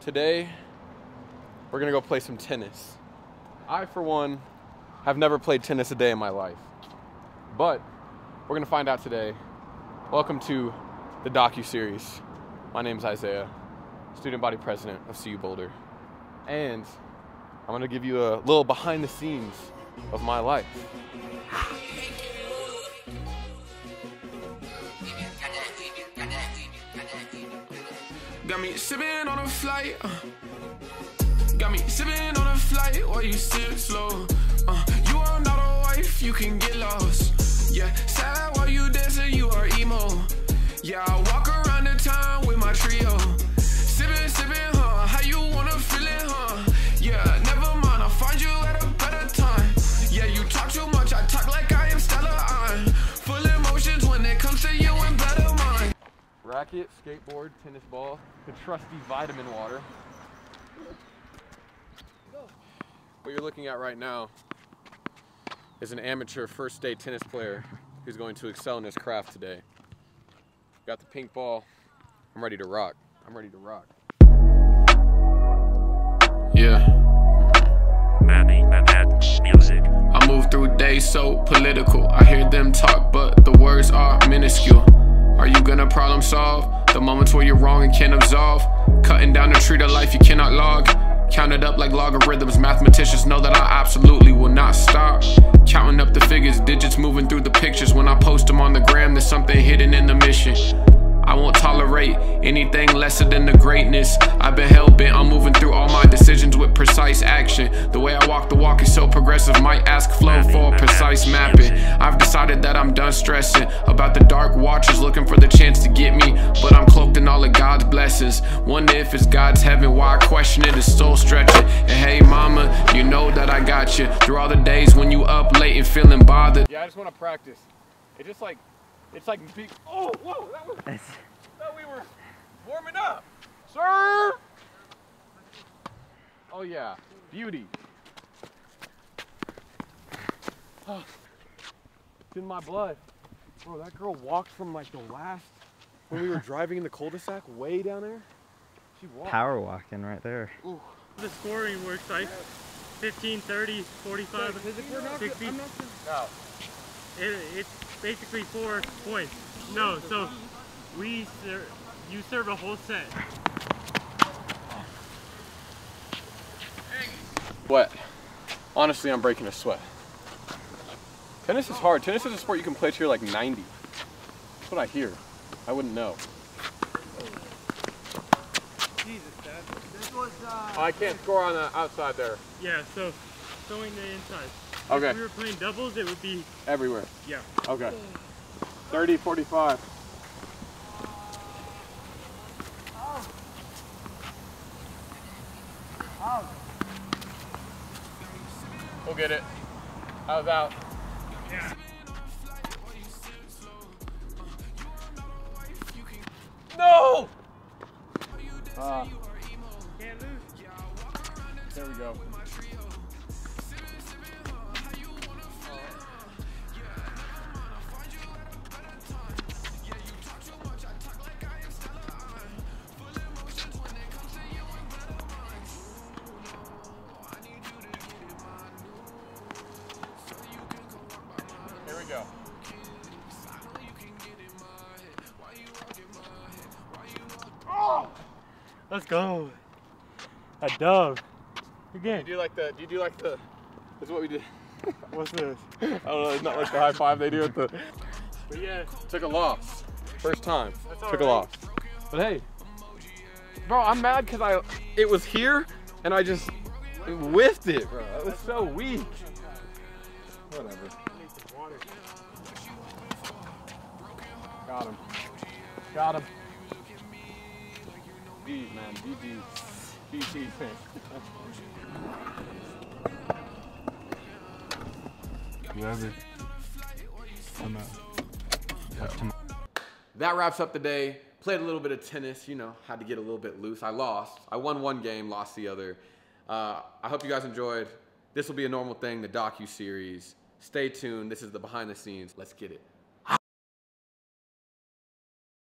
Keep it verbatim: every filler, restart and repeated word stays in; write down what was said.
Today, we're gonna go play some tennis. I, for one, have never played tennis a day in my life, but we're gonna find out today. Welcome to the docu-series. My name's Isaiah, student body president of C U Boulder, and I'm gonna give you a little behind the scenes of my life. Got me sipping on a flight. Uh. Got me sipping on a flight while you sip slow. Uh. You are not a wife, you can get lost. Yeah, sad while you dancing, you are emo. Yeah, I walk around the town with my trio. Sipping, sipping, huh? How you wanna feel it, huh? Yeah, never mind, I'll find you at a better time. Yeah, you talk too much, I talk like I am Stella. I'm full emotions when it comes to you and better mind. Racket, skateboard, tennis ball, the trusty vitamin water. What you're looking at right now is an amateur first day tennis player who's going to excel in his craft today. Got the pink ball. I'm ready to rock. I'm ready to rock. Yeah. Manny, that's music. I move through days so political. I hear them talk, but the words are minuscule. Are you gonna problem solve the moments where you're wrong and can't absolve? Cutting down the tree to life you cannot log. Count it up like logarithms. Mathematicians know that I absolutely will not stop. Counting up the figures, digits moving through the pictures. When I post them on the gram, there's something hidden in the mission. I won't tolerate anything lesser than the greatness. I've been hell-bent on moving through all my decisions with precise action. The way I walk the walk is so progressive, might ask Flow for a precise mapping. I've decided that I'm done stressing about the dark watchers looking for the chance to get me, but I'm cloaked in all of God's blessings. Wonder if it's God's heaven, why I question it, it's soul stretching. And hey mama, you know that I got you through all the days when you up late and feeling bothered. Yeah, I just want to practice. It just like It's like, oh, whoa, that was, I thought we were warming up. Sir! Oh, yeah, beauty. Oh, it's in my blood. Bro, that girl walked from like the last, when we were driving in the cul-de-sac way down there. She walked. Power walking right there. Ooh. The scoring works like fifteen, thirty, forty-five, like, sixty. Not, no. It, it's basically four points. No, so we ser you serve a whole set. What? Honestly, I'm breaking a sweat. Tennis is hard. Tennis is a sport you can play to your like ninety. That's what I hear. I wouldn't know. Jesus, Dad. This was, uh, oh, I can't score on the outside there. Yeah, so throwing the inside. Okay. If we were playing doubles, it would be... everywhere. Yeah. Okay. thirty, forty-five. Oh. Oh. We'll get it. I was out. Yeah. No! Uh, Can't lose. There we go. Go. Oh! Let's go. A dove. Again. Do you do like the, do you do like the, this is what we did. What's this? I don't know, it's not like the high five they do at the. But yeah. Took a loss. First time. That's Took right. a loss. But hey, bro, I'm mad because I, it was here and I just whiffed it, bro. That was so weak. Whatever. Got him. Got him. D's, man. D Gs. D Ts. You ever? I'm out. Yeah. That wraps up the day. Played a little bit of tennis. You know, had to get a little bit loose. I lost. I won one game, lost the other. Uh, I hope you guys enjoyed. This will be a normal thing, the docu-series. Stay tuned. This is the behind the scenes. Let's get it.